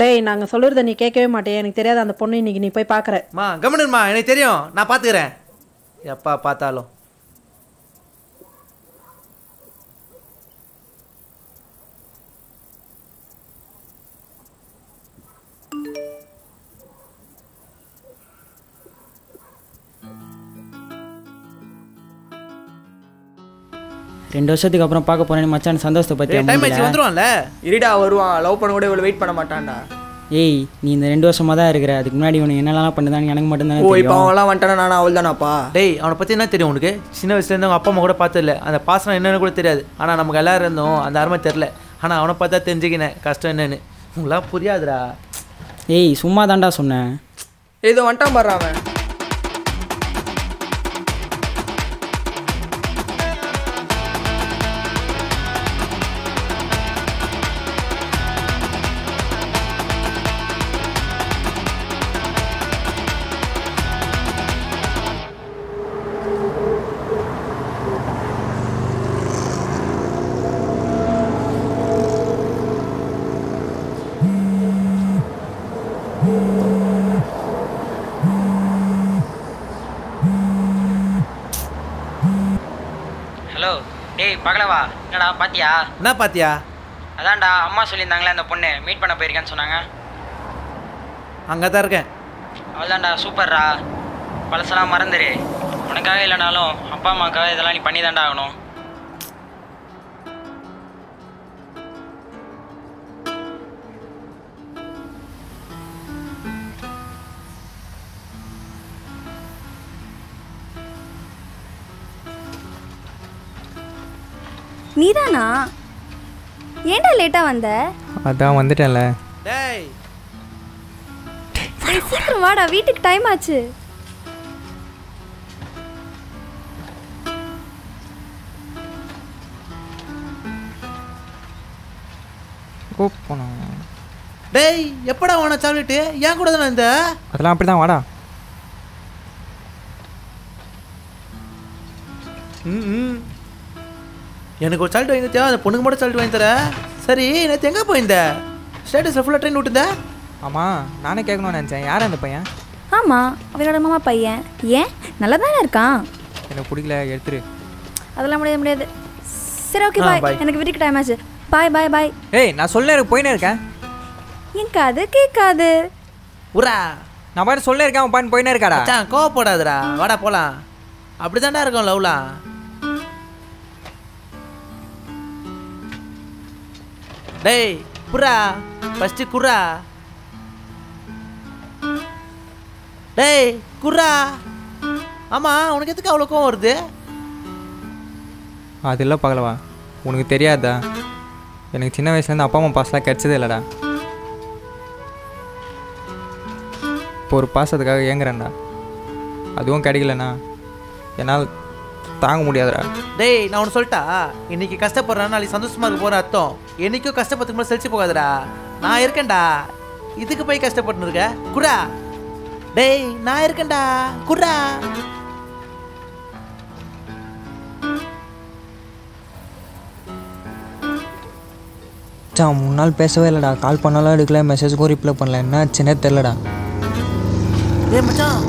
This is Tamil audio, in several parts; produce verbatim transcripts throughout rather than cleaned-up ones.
டேய் நாங்க சொல்றத நீ கேட்கவே மாட்டே. எனக்கு தெரியாது அந்த பொண்ணு இன்னைக்கு நீ போய் பார்க்கற. அம்மா கமனும்மா எனக்கு தெரியும் நான் பாத்துக்கறேன். எப்பா பார்த்தாலும் ரெண்டு வருஷத்துக்கு அப்புறம் பார்க்க போறேன்னு மச்சான் சந்தோஷத்தை பத்தி டைம் ஆச்சு வந்துருவான்ல. இருடா வருவான். லவ் பண்ண கூட இவ்வளவு வெயிட் பண்ண மாட்டான்டா. ஏய் நீ இந்த ரெண்டு வருஷமா தான் இருக்கற. அதுக்கு முன்னாடி உன என்னலாம் பண்ணதான்னு எனக்கு மட்டும் தான் தெரியும். ஓ இப்போ அவலாம் வந்துட்டானா நானா அவள்தானாப்பா? டேய் அவன பத்தி என்ன தெரியும் உனக்கு? சின்ன வயசுல இருந்து அவங்க அப்பா அம்மா கூட பார்த்தது இல்ல. அந்த பாசம் என்னன்னு கூட தெரியாது. ஆனா நமக்கு எல்லாரும் இருந்தோம் அந்த அருமை தெரியல. ஆனா அவனை பார்த்தா தெரிஞ்சுக்கினேன் கஷ்டம் என்னன்னு. உங்களுக்குலாம் புரியாதுடா. ஏய் சும்மா தான்டா சொன்னேன். ஏதோ வந்துட்டான் பாரு அவன். பகலவா என்னடா பாத்தியா? என்ன பாத்தியா? அதான்டா அம்மா சொல்லியிருந்தாங்களே அந்த பொண்ணு மீட் பண்ண போயிருக்கேன்னு சொன்னாங்க. அங்கே தான் இருக்கேன். அவள்தான்டா சூப்பர்ரா. பழசெல்லாம் மறந்துரு. உனக்காக இல்லைனாலும் அப்பா அம்மாவுக்காக இதெல்லாம் நீ பண்ணி தான்டா ஆகணும். நீதானா? ஏன்டா லேட்டா வந்த? அதான் வந்துட்டேன்ல. டேய் சீக்கிரம் வாடா வீட்டுக்கு டைம் ஆச்சு. கூப்பனா டேய் எப்படா வாடா சாக்லேட் ஏன் கூட தான இந்த அதெல்லாம் அப்படிதான் வாடா. ம் ம் எனக்கு ஒரு சால்ட் வாங்கி தேவை. அந்த பொண்ணுக்கு மட்டும் சால்ட் வாங்கி தரேன். சரி நேற்று எங்கே போயிருந்தேன்? ஸ்டேட்டஸில் ஃபுல்லாக ட்ரெயின் விட்டுருந்தேன். ஆமாம் நானே கேட்கணும்னு நினச்சேன். யார் அந்த பையன்? ஆமாம் அவரோட மாமா பையன். ஏன் நல்லா தானே இருக்கான்? எனக்கு பிடிக்கல எடுத்துரு. அதெல்லாம் முடியாது முடியாது. சரி ஓகே பாய். எனக்கு வீட்டுக்கு டைம் ஆச்சு. பாய் பாய் பாய். ஏய் நான் சொல்ல எனக்கு போயினே இருக்கேன். எனக்கு அது கேட்காது. உரா நான் பாட்டு சொல்ல இருக்கேன். அவன் பாட்டு போயினே இருக்காடா. கோவப்படாதுடா வாடா போகலாம். அப்படி தான்டா இருக்கும் லவ்லாம். டேய் புரா ஃபர்ஸ்ட் குரா. டேய் குரா. ஆமா உனக்கு எதுக்கு அவ்வளோ கோவம் வருது? அது இல்லை பகலவா உனக்கு தெரியாதா எனக்கு சின்ன வயசுலேருந்து அப்பா அம்மா பாசெலாம் கிடச்சது இல்லைடா. இப்போ ஒரு பாசத்துக்காக ஏங்குறேன்டா. அதுவும் கிடைக்கலண்ணா என்னால் தாங்க முடியாதுடா. டேய் நான் ஒன்று சொல்லிட்டா இன்னைக்கு கஷ்டப்படுறேன் நாளைக்கு சந்தோஷமாக இருக்க போகிற அர்த்தம். என்னைக்கும் கஷ்டப்பட்டுக்கு மேலே செழிச்சு போகாதடா. நான் இருக்கேன்டா. இதுக்கு போய் கஷ்டப்பட்டுன்னு இருக்க குரா. டேய் நான் இருக்கேன்டா குரா. மூணு நாள் பேசவே இல்லைடா. கால் பண்ணாலும் எடுக்கல மெசேஜுக்கும் ரிப்ளை பண்ணல. என்ன சின்ன தெரிலடா. ஏ மச்சான்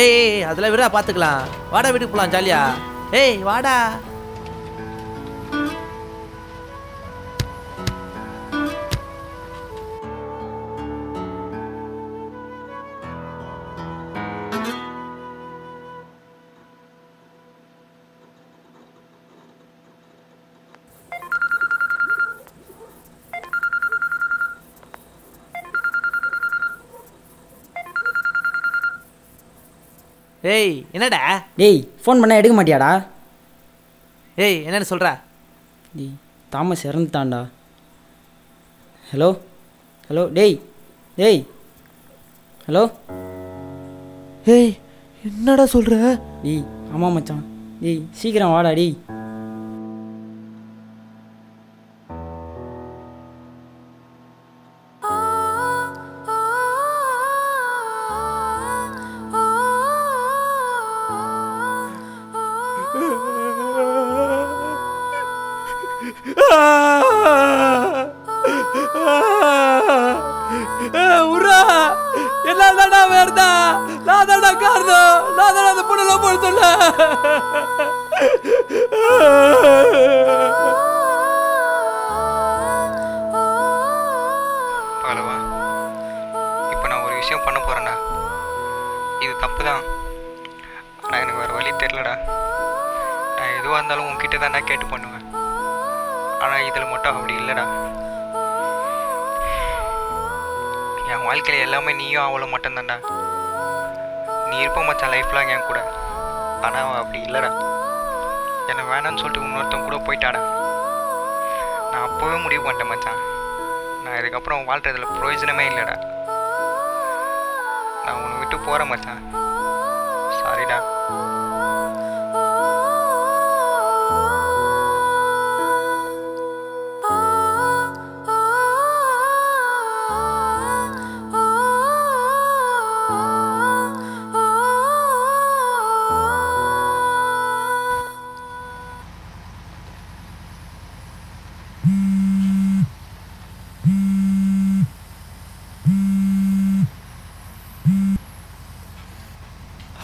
ஏய் அதெல்லாம் விரா பார்த்துக்கலாம். வாடா வீட்டுக்கு போகலாம் ஜாலியா. ஏய் வாடா. ஏய் என்னடா? டேய் ஃபோன் பண்ணால் எடுக்க மாட்டியாடா? ஏய் என்னன்னு சொல்கிறா? டேய் தாமஸ் இறந்துட்டான்டா. ஹலோ ஹலோ டேய் டேய் ஹலோ. ஏய் என்னடா சொல்கிற? டேய் ஆமாம் மச்சான். டேய் சீக்கிரம் வாடா. டேய் அந்த பொண்ணு லவ் பண்ணல பகலவா. இப்போ நான் ஒரு விஷயம் பண்ண போறேன்டா. இது தப்பு தான், ஆனால் எனக்கு வேறு வழி தெரியலடா. நான் எதுவாக இருந்தாலும் உங்ககிட்ட தான்டா கேட்டு பண்ணுவேன், ஆனால் இதில் மட்டும் அப்படி இல்லைடா. என் வாழ்க்கையில் எல்லாமே நீயும் அவளும் மட்டும்தான்டா. நீ இருப்ப மச்சான் லைஃப்லாம் என் கூட, ஆனால் அவன் அப்படி இல்லைடா. என்னை வேணான்னு சொல்லிட்டு இன்னொருத்தன் கூட போயிட்டாடா. நான் அப்போவே முடிவு பண்ணிட்டேன் மச்சான், நான் இதுக்கப்புறம் வாழ்கிறதுல பிரயோஜனமே இல்லைடா. நான் உன்னை விட்டு போகிறேன் மச்சான், சாரிடா.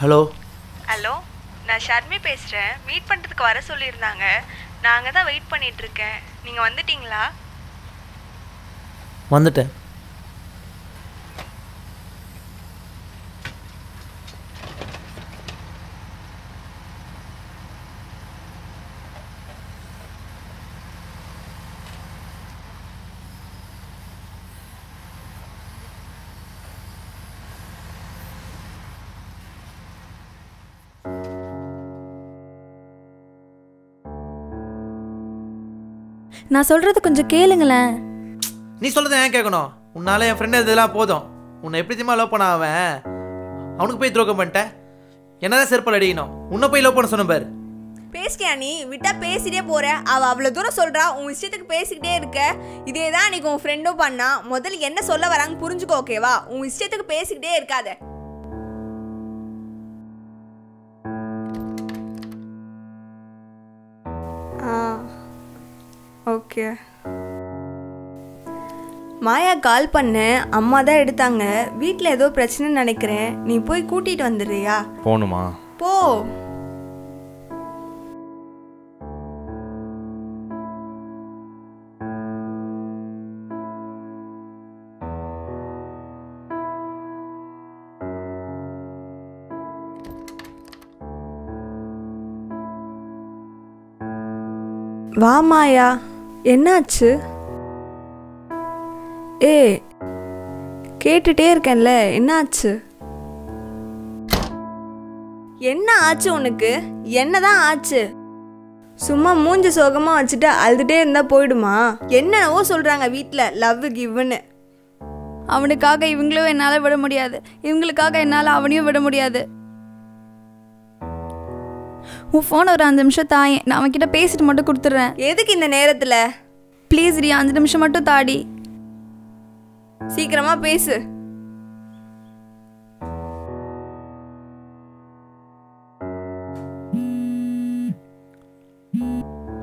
ஹலோ ஹலோ, நான் ஷர்மி பேசுகிறேன். மீட் பண்ணுறதுக்கு வர சொல்லியிருந்தாங்க, நான் அங்கே தான் வெயிட் பண்ணிகிட்ருக்கேன். நீங்கள் வந்துட்டீங்களா? வந்துட்டேன். நான் சொல்றது கொஞ்சம் கேளுங்களேன். நீ சொல்றத ஏன் கேட்கணும்? உன்னால என் ஃப்ரெண்ட் இதெல்லாம் போதும். உன்னை எப்படி தெரியுமா லவ் பண்ண அவன், அவனுக்கு போய் துரோகம் பண்ணிட்டேன். என்னதான் செருப்பால் அடிக்கணும்? உன்னை போய் லவ் பண்ண சொன்ன பாரு. பேசிட்டியா? நீ விட்டா பேசிட்டே போற. அவள் அவ்வளோ தூரம் சொல்றா, உன் விஷயத்துக்கு பேசிக்கிட்டே இருக்க. இதே தான் இன்னைக்கு உன் ஃப்ரெண்டும் பண்ணா. முதல்ல என்ன சொல்ல வராங்க புரிஞ்சுக்கோ, ஓகேவா? உன் விஷயத்துக்கு பேசிக்கிட்டே இருக்காத. ஓகே மாயா, கால் பண்ணேன், அம்மா தான் எடுத்தாங்க. வீட்டில் ஏதோ பிரச்சனைன்னு நினைக்கிறேன், நீ போய் கூட்டிகிட்டு வந்துடுறியா? போகணுமா? போ. வா மாயா, என்னாச்சு? ஏ கேட்டுட்டே இருக்கேன்ல, என்னாச்சு? என்ன ஆச்சு உனக்கு? என்னதான் ஆச்சு? சும்மா மூஞ்சி சோகமா வச்சுட்டு அழுதுட்டே இருந்தா போயிடுமா? என்னவோ சொல்றாங்க வீட்டில் லவ் கிவ்னு. அவனுக்காக இவங்களும் என்னால் விட முடியாது, இவங்களுக்காக என்னால் அவனையும் விட முடியாது. உன் ஃபோன் ஒரு அஞ்சு நிமிஷம் தாயே, நான் அவன்கிட்ட பேசிட்டு மட்டும் கொடுத்துட்றேன். எதுக்கு இந்த நேரத்தில்? ப்ளீஸ் ரி, அஞ்சு நிமிஷம் மட்டும் தாடி, சீக்கிரமாக பேசு.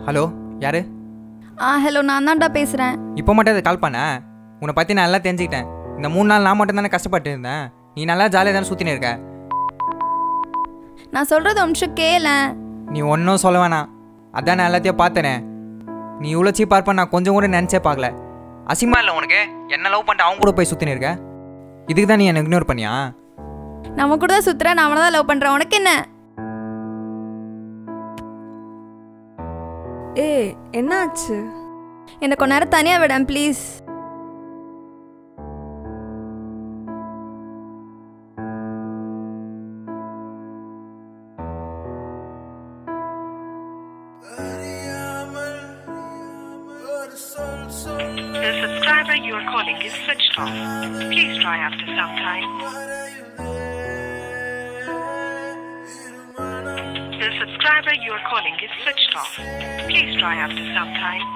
ஹலோ, யாரு? ஆ ஹலோ, நான் தான்டா பேசுகிறேன். இப்போ மட்டும் அதை கால் பண்ணேன். உன்னை பற்றி நான் நல்லா தெரிஞ்சுக்கிட்டேன். இந்த மூணு நாள் நான் மட்டும் தானே கஷ்டப்பட்டு இருந்தேன். நீ நல்லா ஜாலியாக தானே சுற்றினே இருக்க. நான் சொல்கிறது ஒரு நிமிஷம் கேள. நீ ஒன்றும் சொல்ல வேணாம், அதான் நான் எல்லாத்தையும் பார்த்தேனே. நீ இவ்வளோ சீ பார்ப்பேன் நான் கொஞ்சம் கூட நினச்சே பார்க்கல. அசிமா இல்லை உனக்கு? என்ன லவ் பண்ணிட்டு அவங்க கூட போய் சுற்றினு இருக்க, இதுக்கு தான் நீ என்னை இக்னோர் பண்ணியா? நம்ம கூட தான் சுற்றுறேன், நான் அவனை தான் லவ் பண்ணுறேன், உனக்கு என்ன? ஏ என்னாச்சு? என்னை கொஞ்ச நேரம் தனியாக விட please. Please try after some time. The subscriber you are calling is switched off. Please try after some time.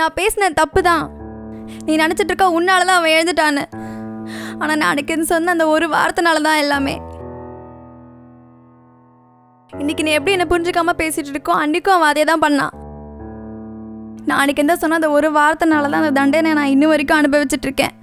நான் பேசினேன் தப்பு தான். நீ நினைச்சிட்டு இருக்க உன்னால தான் அவன் எழுந்துட்டான்னு, ஆனா நான் அன்னைக்குன்னு சொன்ன அந்த ஒரு வார்த்தைனால தான் எல்லாமே. இன்னைக்கு நீ எப்படி என்ன புரிஞ்சுக்காம பேசிட்டு இருக்கோ, அன்னைக்கும் அவன் அதே தான் பண்ணான். நாளைக்கு என்ன சொன்ன அந்த ஒரு வார்த்தைனால தான் அந்த தண்டனை நான் இன்ன வரைக்கும் அனுபவிச்சிட்டு இருக்கேன்.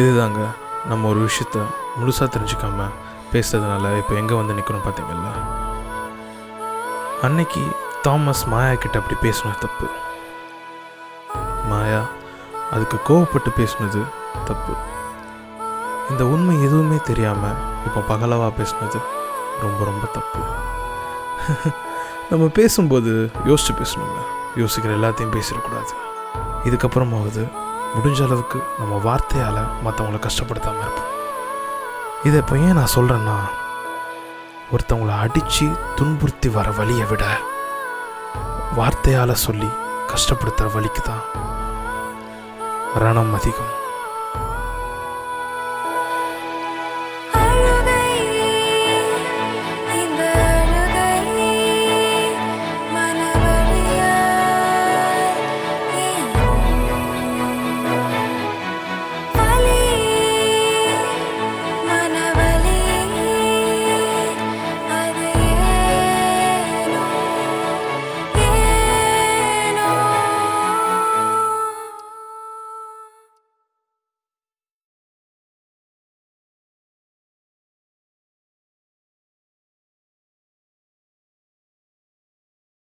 இதுதாங்க நம்ம ஒரு விஷயத்தை முழுசாக தெரிஞ்சுக்காமல் பேசுறதுனால இப்போ எங்கே வந்து நிற்கணும் பார்த்தீங்களா? அன்னைக்கு தாமஸ் மாயா கிட்ட அப்படி பேசினது தப்பு, மாயா அதுக்கு கோவப்பட்டு பேசினது தப்பு. இந்த உண்மை எதுவுமே தெரியாமல் இப்போ பகலவாக பேசினது ரொம்ப ரொம்ப தப்பு. நம்ம பேசும்போது யோசிச்சு பேசணுங்க, யோசிக்கிற எல்லாத்தையும் பேசிடக்கூடாது. இதுக்கப்புறமாவது முடிஞ்ச அளவுக்கு நம்ம வார்த்தையால் மற்றவங்களை கஷ்டப்படுத்தாமல் இருப்போம். இதை இப்போ ஏன் நான் சொல்கிறேன்னா, ஒருத்தவங்களை அடித்து துன்புறுத்தி வர வழியை விட வார்த்தையால் சொல்லி கஷ்டப்படுத்துகிற வழிக்கு தான் ரணம் அதிகம்.